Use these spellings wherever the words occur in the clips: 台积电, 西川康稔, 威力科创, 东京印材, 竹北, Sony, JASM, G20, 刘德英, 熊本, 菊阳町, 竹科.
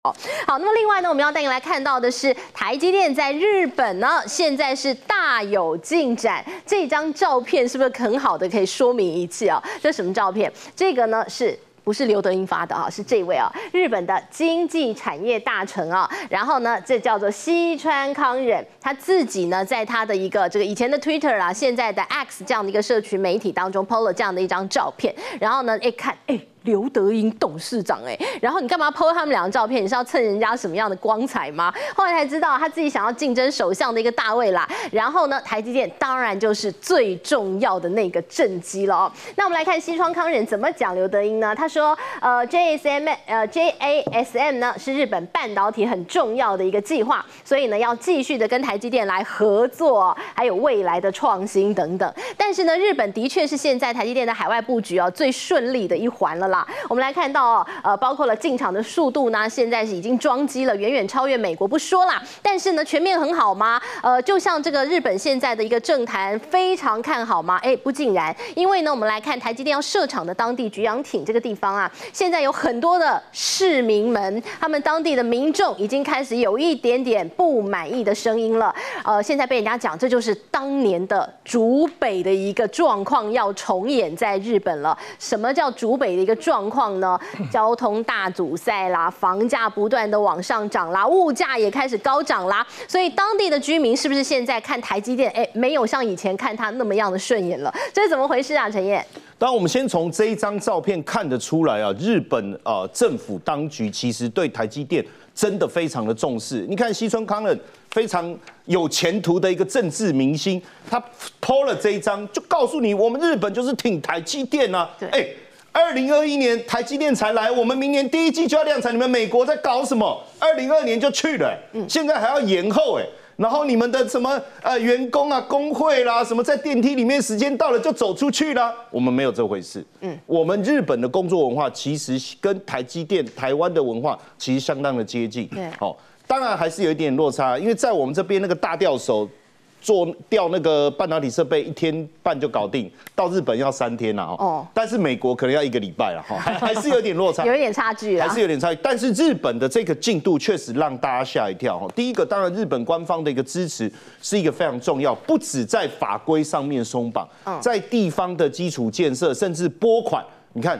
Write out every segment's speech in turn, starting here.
好，那么另外呢，我们要带你来看到的是台积电在日本呢，现在是大有进展。这张照片是不是很好的可以说明一切啊？这什么照片？这个呢是。 不是刘德英发的啊，是这位啊，日本的经济产业大臣啊，然后呢，这叫做西川康稔，他自己呢，在他的一个这个以前的 Twitter 啊，现在的 X 这样的一个社群媒体当中 ，PO 了这样的一张照片，然后呢，看，刘德英董事长然后你干嘛 PO 他们两张照片？你是要蹭人家什么样的光彩吗？后来才知道他自己想要竞争首相的一个大位啦。然后呢，台积电当然就是最重要的那个政绩了哦。那我们来看西川康稔怎么讲刘德英呢？他说，JASM 呢是日本半导体很重要的一个计划，所以呢要继续的跟台积电来合作，还有未来的创新等等。但是呢，日本的确是现在台积电的海外布局哦最顺利的一环了啦。 我们来看到哦，包括了进场的速度呢，现在是已经装机了，远远超越美国不说啦。但是呢，全面很好吗？就像这个日本现在的一个政坛非常看好吗？不尽然，因为呢，我们来看台积电要设厂的当地菊阳町这个地方啊，现在有很多的市民们，他们当地的民众已经开始有一点点不满意的声音了。现在被人家讲，这就是当年的竹北的一个状况要重演在日本了。什么叫竹北的一个？ 状况呢？交通大阻塞啦，房价不断的往上涨啦，物价也开始高涨啦，所以当地的居民是不是现在看台积电，没有像以前看它那么样的顺眼了？这是怎么回事啊，陈彦？ 当然，我们先从这一张照片看得出来啊，日本政府当局其实对台积电真的非常的重视。你看西村康稔非常有前途的一个政治明星，他 PO 了这一张，就告诉你我们日本就是挺台积电啊，2021年台积电才来，我们明年第一季就要量产。你们美国在搞什么？2022年就去了，现在还要延后然后你们的什么员工啊、工会啦，什么在电梯里面时间到了就走出去啦，我们没有这回事。我们日本的工作文化其实跟台积电、台湾的文化其实相当的接近。好，当然还是有一点落差，因为在我们这边那个大吊手。 做掉那个半导体设备1天半就搞定，到日本要3天了哦。但是美国可能要1个礼拜了哈，还是有点落差，有一点差距还是有点差距。但是日本的这个进度确实让大家吓一跳哈。第一个，当然日本官方的一个支持是一个非常重要，不止在法规上面松绑，在地方的基础建设甚至拨款，你看，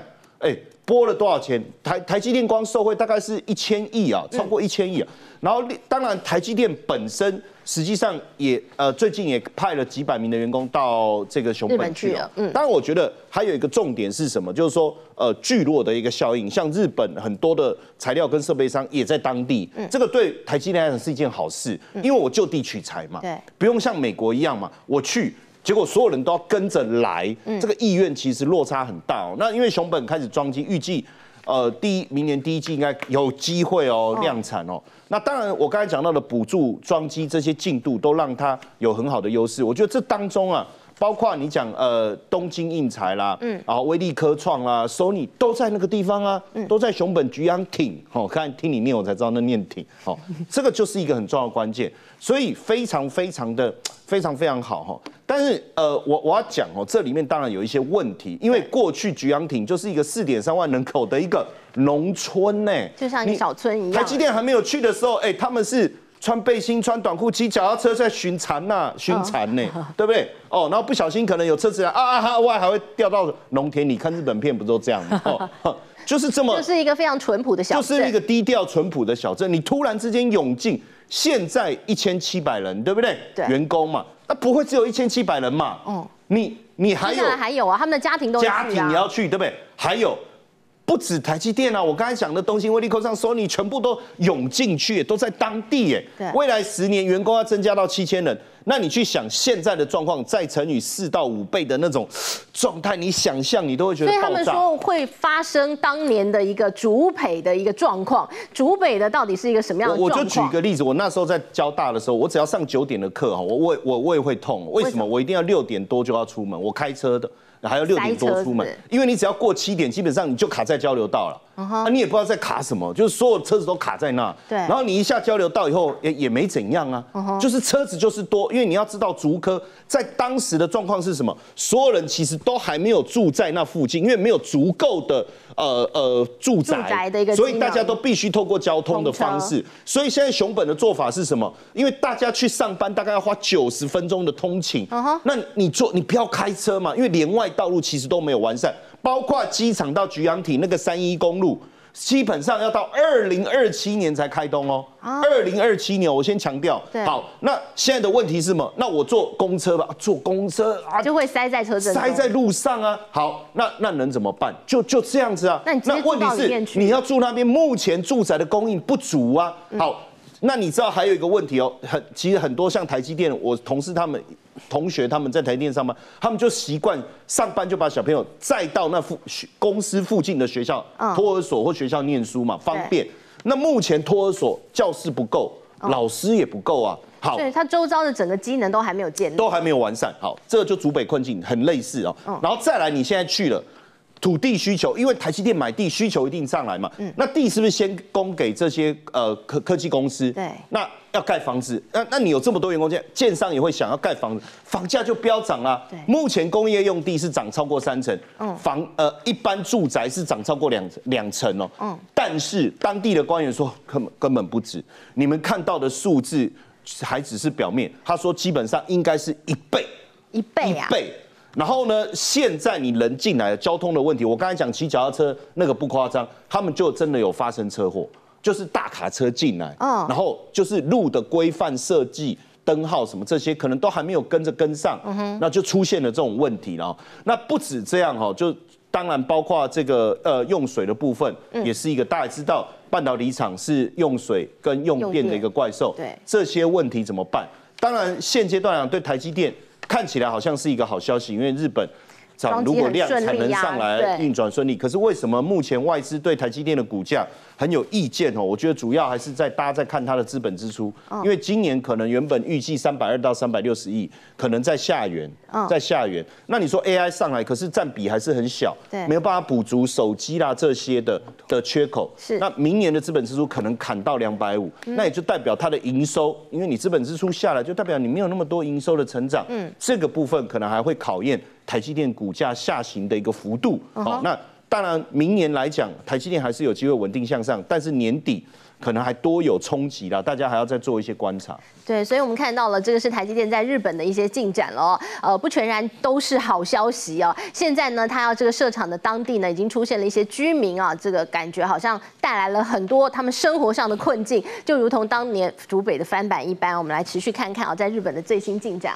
拨了多少钱？台积电光受惠大概是1000亿啊，超过1000亿啊。然后当然台积电本身。 实际上也最近也派了几百名的员工到这个熊本去了。当然，我觉得还有一个重点是什么？就是说聚落的一个效应，像日本很多的材料跟设备商也在当地，这个对台积电来讲是一件好事，因为我就地取材嘛，不用像美国一样嘛，我去。 结果所有人都要跟着来，这个意愿其实落差很大哦。那因为熊本开始装机，预计明年第一季应该有机会量产哦。那当然，我刚才讲到的补助、装机这些进度都让它有很好的优势。我觉得这当中啊，包括你讲东京印材啦，然后威力科创啦、Sony 都在那个地方啊，都在熊本菊阳町。看听你念我才知道那念町。这个就是一个很重要的关键，所以非常好哈，但是我要讲哦，这里面当然有一些问题，因为过去菊阳町就是一个4.3万人口的一个农村就像一个小村一样。台积电还没有去的时候，他们是穿背心、穿短裤、骑脚踏车在巡查巡查，对不对？然后不小心可能有车子外还会掉到农田里，看日本片不都这样吗？就是这么，就是一个非常淳朴的小镇，就是一个低调淳朴的小镇，你突然之间涌进。 现在1700人，对不对？员工嘛，那不会只有1700人嘛。你还有啊，他们的家庭都家庭也要去，对不对？还有不止台积电啊，我刚才讲的东京、威力科创、Sony 全部都涌进去，都在当地未来10年员工要增加到7000人，那你去想现在的状况，再乘以4到5倍的那种状态，你想象你都会觉得爆炸。所以他们说会发生当年的一个竹北的一个状况，竹北的到底是一个什么样的状况？我就举一个例子，我那时候在交大的时候，我只要上9点的课我胃会痛，为什么？我一定要6点多就要出门，我开车的。 还要6点多出门，因为你只要过7点，基本上你就卡在交流道了。你也不知道在卡什么，就是所有车子都卡在那。然后你一下交流道以后也没怎样啊，就是车子就是多，因为你要知道竹科在当时的状况是什么，所有人其实都还没有住在那附近，因为没有足够的住宅的一个，所以大家都必须透过交通的方式。所以现在熊本的做法是什么？因为大家去上班大概要花90分钟的通勤，那你不要开车嘛，因为连外道路其实都没有完善，包括机场到菊阳町那个31公路。 基本上要到2027年才开通哦，2027年我先强调。好，那现在的问题是什么？那我坐公车吧，坐公车啊，就会塞在车阵，塞在路上啊。好，那能怎么办？就这样子啊。那问题是你要住那边，目前住宅的供应不足啊。好，那你知道还有一个问题哦，其实很多像台积电，我同事他们。 同学他们在台电上班，他们就习惯上班就把小朋友载到那公司附近的学校托儿所或学校念书嘛，方便。那目前托儿所教室不够，老师也不够啊。好，对，他周遭的整个机能都还没有建立，都还没有完善。好，这就竹北困境很类似哦。然后再来，你现在去了土地需求，因为台积电买地需求一定上来嘛。那地是不是先供给这些科技公司？对，那。 要盖房子，那你有这么多员工，建商也会想要盖房子，房价就飙涨啦。目前工业用地是涨超过3成，一般住宅是涨超过两成哦。但是当地的官员说根本不止，你们看到的数字还只是表面。他说基本上应该是1倍，1倍。然后呢，现在你人进来了，交通的问题，我刚才讲骑脚踏车那个不夸张，他们就真的有发生车祸。 就是大卡车进来，然后就是路的规范设计、灯号什么这些，可能都还没有跟上，那就出现了这种问题了。那不止这样哈，就当然包括这个用水的部分，也是一个大家知道半导体厂是用水跟用电的一个怪兽，对这些问题怎么办？当然现阶段对台积电看起来好像是一个好消息，因为日本。 如果量产能上来运转顺利，可是为什么目前外资对台积电的股价很有意见哦？我觉得主要还是大家在看它的资本支出，因为今年可能原本预计320到360亿，可能在下缘，那你说 AI 上来，可是占比还是很小，没有办法补足手机啦这些的缺口。是，那明年的资本支出可能砍到250，那也就代表它的营收，因为你资本支出下来，就代表你没有那么多营收的成长。这个部分可能还会考验。 台积电股价下行的一个幅度，好，那当然明年来讲，台积电还是有机会稳定向上，但是年底可能还多有冲击啦，大家还要再做一些观察。对，所以我们看到了这个是台积电在日本的一些进展了，不全然都是好消息哦。现在呢，它要这个设厂的当地呢，已经出现了一些居民啊，这个感觉好像带来了很多他们生活上的困境，就如同当年竹北的翻版一般。我们来持续看看啊，在日本的最新进展。